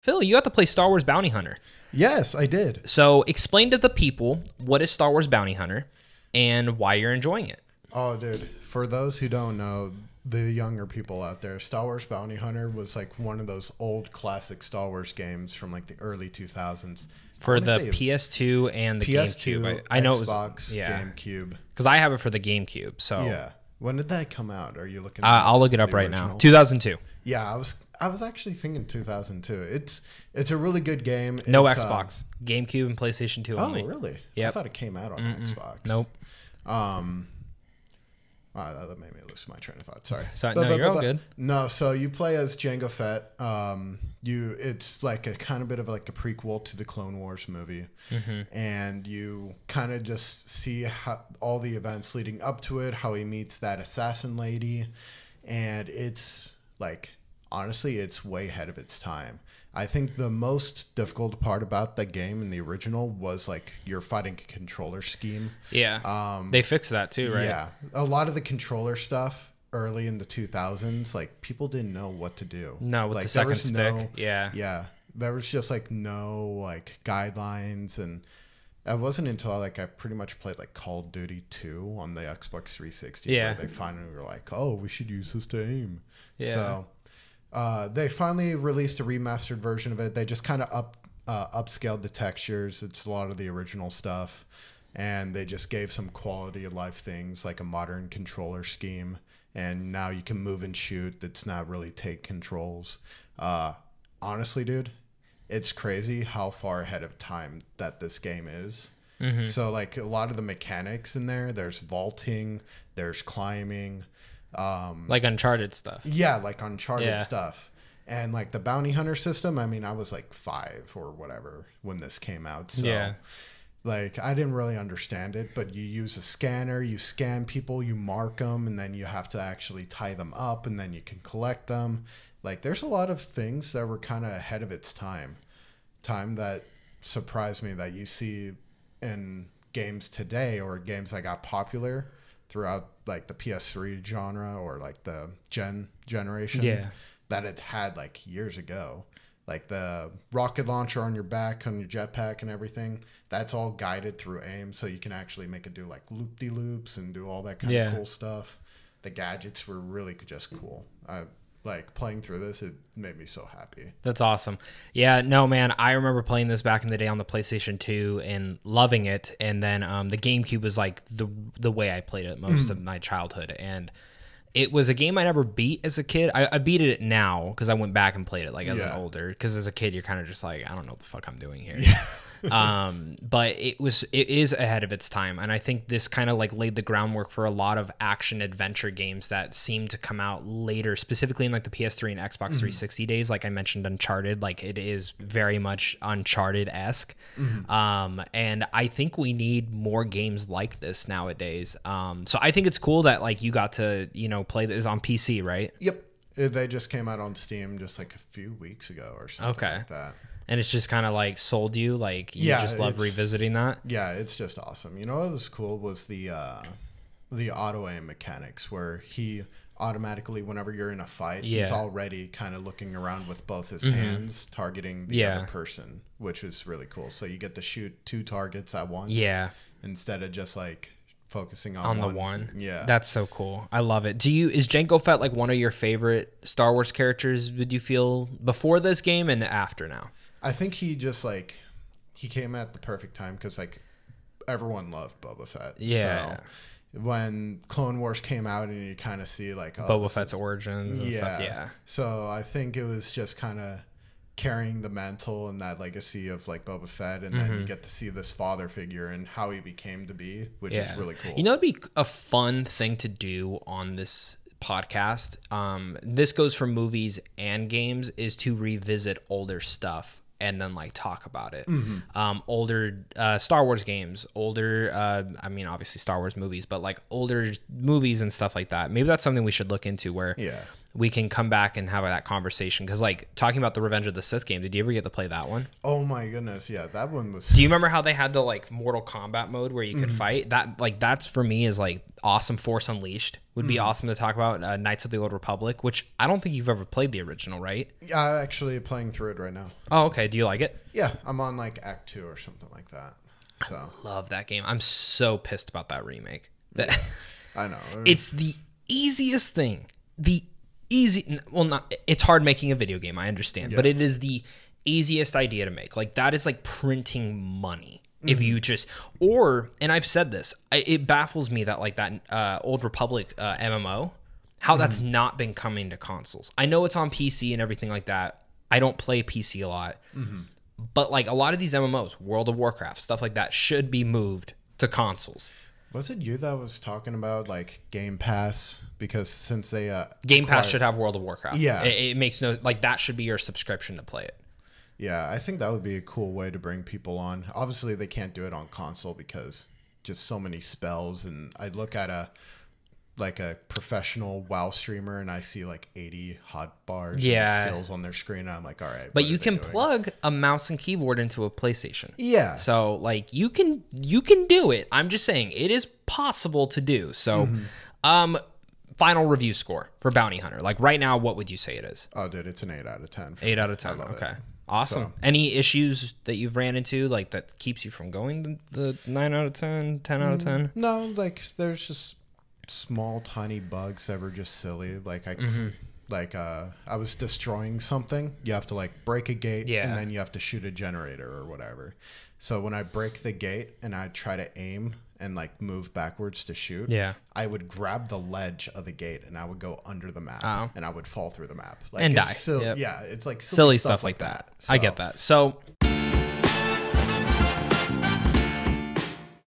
Phil, you got to play Star Wars Bounty Hunter. Yes, I did. So explain to the people what is Star Wars Bounty Hunter and why you're enjoying it. Oh, dude. For those who don't know, the younger people out there, Star Wars Bounty Hunter was like one of those old classic Star Wars games from like the early 2000s. For the PS2 and the PS2, GameCube. I know it was Xbox, yeah. GameCube. Because I have it for the GameCube. So yeah. When did that come out? Are you looking? I'll look it up right now. 2002. Yeah, I was actually thinking 2002. It's a really good game. It's, no Xbox, GameCube, and PlayStation 2 only. Oh, really? Yeah. I thought it came out on Xbox. Nope. Wow, that made me lose my train of thought. Sorry. No, you're all good. No, so you play as Jango Fett. It's like a kind of bit of like a prequel to the Clone Wars movie, and you kind of just see how, all the events leading up to it, how he meets that assassin lady, and it's like honestly, it's way ahead of its time. I think the most difficult part about the game in the original was like your fighting controller scheme. Yeah. They fixed that too, right? Yeah. A lot of the controller stuff early in the 2000s, like people didn't know what to do. No, with like, the second stick. No, yeah. Yeah. There was just like no like guidelines, and it wasn't until like I pretty much played like Call of Duty 2 on the Xbox 360 where they finally were like, "Oh, we should use this to aim." Yeah. So they finally released a remastered version of it. They just kind of upscaled the textures. It's a lot of the original stuff. And they just gave some quality of life things like a modern controller scheme. And now you can move and shoot. It's not really take controls. Honestly, dude, it's crazy how far ahead of time that this game is. So like a lot of the mechanics in there, there's vaulting, there's climbing. Like Uncharted stuff. Yeah, like Uncharted stuff. And like the bounty hunter system, I mean, I was like 5 or whatever when this came out. So like I didn't really understand it, but you use a scanner, you scan people, you mark them, and then you have to actually tie them up, and then you can collect them. Like there's a lot of things that were kind of ahead of its time. That surprised me that you see in games today or games that got popular throughout like the PS3 genre or like the generation that it had like years ago. Like the rocket launcher on your back, on your jetpack and everything, that's all guided through aim. So you can actually make it do like loop-de-loops and do all that kind of cool stuff. The gadgets were really just cool. Like playing through this, it made me so happy. That's awesome. Yeah, no, man, I remember playing this back in the day on the PlayStation 2 and loving it. And then the GameCube was like the way I played it most of my childhood. And it was a game I never beat as a kid. I beat it now because I went back and played it like as an older. Because as a kid, you're kind of just like, I don't know what the fuck I'm doing here. Yeah. But it is ahead of its time, and I think this kind of like laid the groundwork for a lot of action adventure games that seem to come out later, specifically in like the PS3 and Xbox 360 days. Like I mentioned Uncharted, like it is very much Uncharted-esque. And I think we need more games like this nowadays. So I think it's cool that like you got to, you know, play this on PC, right? Yep. They just came out on Steam just like a few weeks ago or something like that. And it's just kind of like sold you, like you just love revisiting that. Yeah, it's just awesome. You know what was cool was the auto aim mechanics, where he automatically, whenever you're in a fight, he's already kind of looking around with both his hands, targeting the other person, which is really cool. So you get to shoot 2 targets at once, instead of just like focusing on the one. Yeah, that's so cool. I love it. Is Jango Fett like one of your favorite Star Wars characters? Would you feel before this game and after now? I think he just like he came at the perfect time because like everyone loved Boba Fett. Yeah. So when Clone Wars came out and you kind of see like Boba Fett's origins and stuff. Yeah. So I think it was just kind of carrying the mantle and that legacy of like Boba Fett, and then you get to see this father figure and how he became to be, which is really cool. You know, it'd be a fun thing to do on this podcast. This goes for movies and games, is to revisit older stuff and then like talk about it. Older Star Wars games, older I mean obviously Star Wars movies, but like older movies and stuff like that. Maybe that's something we should look into, where we can come back and have that conversation. Because, like, talking about the Revenge of the Sith game, did you ever get to play that one? Oh, my goodness. Yeah, that one was... Do you remember how they had the, like, Mortal Kombat mode where you could fight? That, like, that's, for me, is, like, awesome. Force Unleashed would be awesome to talk about. Knights of the Old Republic, which I don't think you've ever played the original, right? Yeah, I'm actually playing through it right now. Oh, okay. Do you like it? Yeah, I'm on, like, Act 2 or something like that. So I love that game. I'm so pissed about that remake. Yeah, I know. It's the easiest thing. The easy, well, not, it's hard making a video game, I understand, but it is the easiest idea to make. Like, that is like printing money. If you just, or, and I've said this, it baffles me that, like, that Old Republic MMO, how that's not been coming to consoles. I know it's on PC and everything like that. I don't play PC a lot, but, like, a lot of these MMOs, World of Warcraft, stuff like that, should be moved to consoles. Was it you that was talking about, like, Game Pass? Because since they... Game Pass should have World of Warcraft. Yeah. It makes no... Like, that should be your subscription to play it. Yeah, I think that would be a cool way to bring people on. Obviously, they can't do it on console because just so many spells. And I look at a... like a professional WoW streamer and I see like 80 hot bars and skills on their screen and I'm like, all right, but you can plug a mouse and keyboard into a PlayStation. Yeah, so like you can do it. I'm just saying it is possible to do. So final review score for Bounty Hunter, like right now, what would you say it is? Oh dude, it's an 8 out of 10. 8 out of 10. Okay, awesome. So, any issues that you've ran into, like, that keeps you from going the 9 out of 10, 10 out of 10? No, like there's just small tiny bugs that were just silly. Like I was destroying something. You have to like break a gate and then you have to shoot a generator or whatever. So when I break the gate and I try to aim and like move backwards to shoot, I would grab the ledge of the gate and I would go under the map and I would fall through the map, like, and die. Silly, yeah, it's like silly stuff like that. So, I get that. So